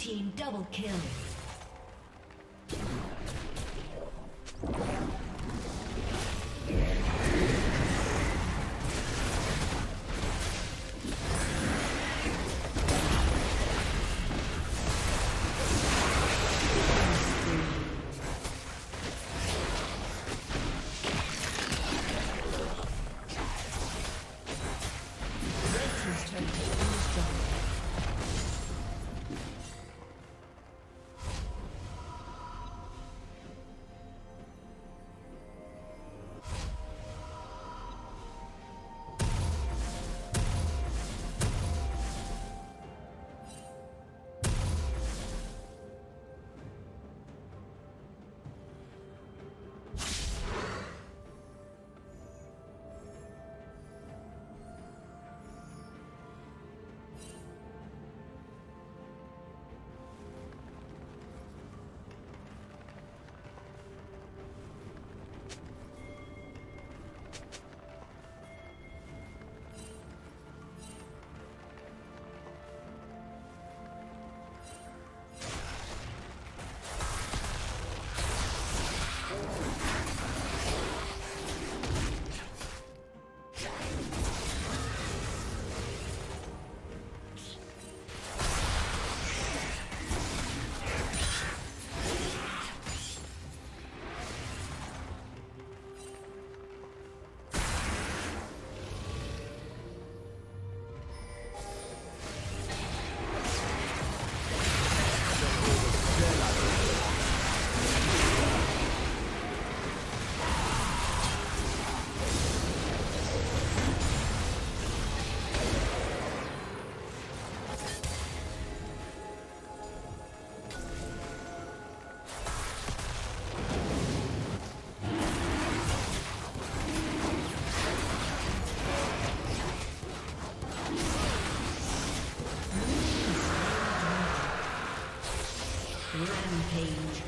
team double kill. Rampage.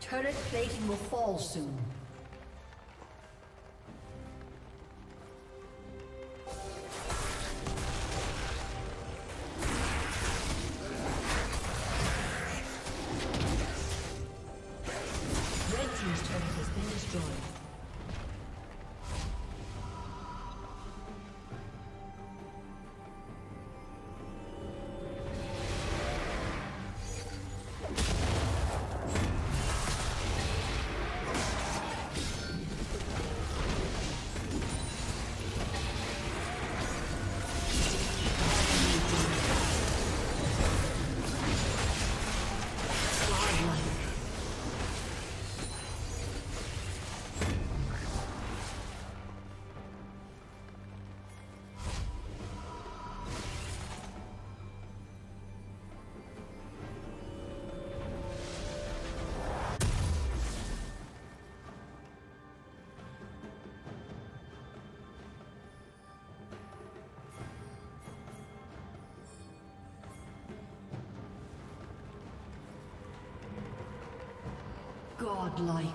Turret plating will fall soon. Godlike.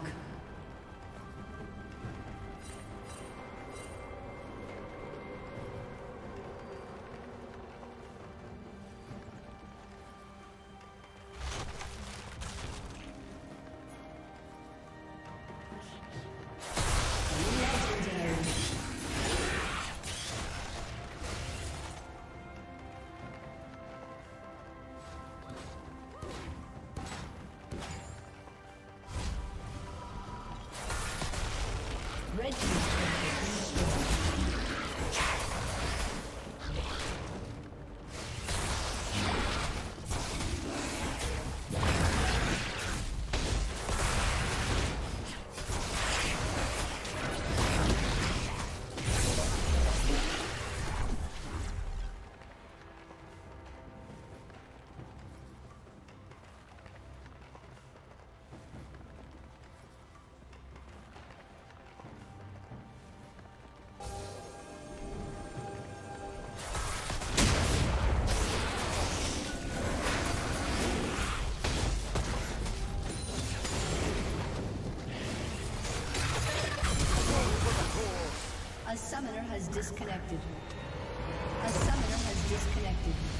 A summoner has disconnected.